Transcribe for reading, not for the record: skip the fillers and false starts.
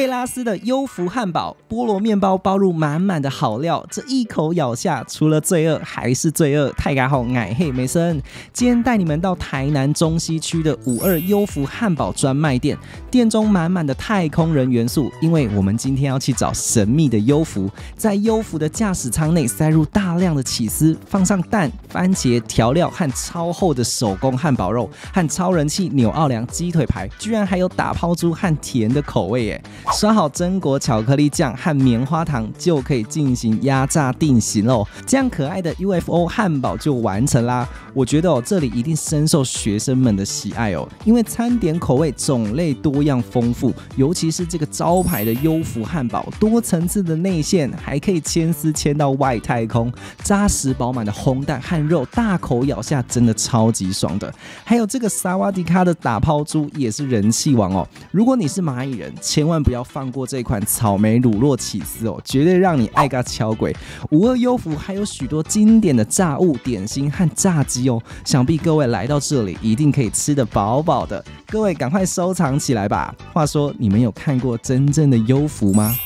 贝拉斯的优芙汉堡，菠萝面包包入满满的好料，这一口咬下，除了罪恶还是罪恶。太嘎好，矮黑梅森，今天带你们到台南中西区的52优芙汉堡专卖店，店中满满的太空人元素，因为我们今天要去找神秘的优芙。在优芙的驾驶舱内塞入大量的起司，放上蛋、番茄、调料和超厚的手工汉堡肉，和超人气纽奥良鸡腿排，居然还有打抛猪和甜的口味耶！ 刷好榛果巧克力酱和棉花糖，就可以进行压榨定型喽。这样可爱的 UFO 汉堡就完成啦。我觉得这里一定深受学生们的喜爱哦，因为餐点口味种类多样丰富，尤其是这个招牌的优芙汉堡，多层次的内馅还可以牵丝牵到外太空，扎实饱满的烘蛋和肉，大口咬下真的超级爽的。还有这个萨瓦迪卡的打抛猪也是人气王哦。如果你是蚂蚁人，千万不要放过这款草莓乳酪起司哦，绝对让你爱个敲鬼！52优芙还有许多经典的炸物、点心和炸鸡哦，想必各位来到这里一定可以吃得饱饱的。各位赶快收藏起来吧！话说，你们有看过真正的优芙吗？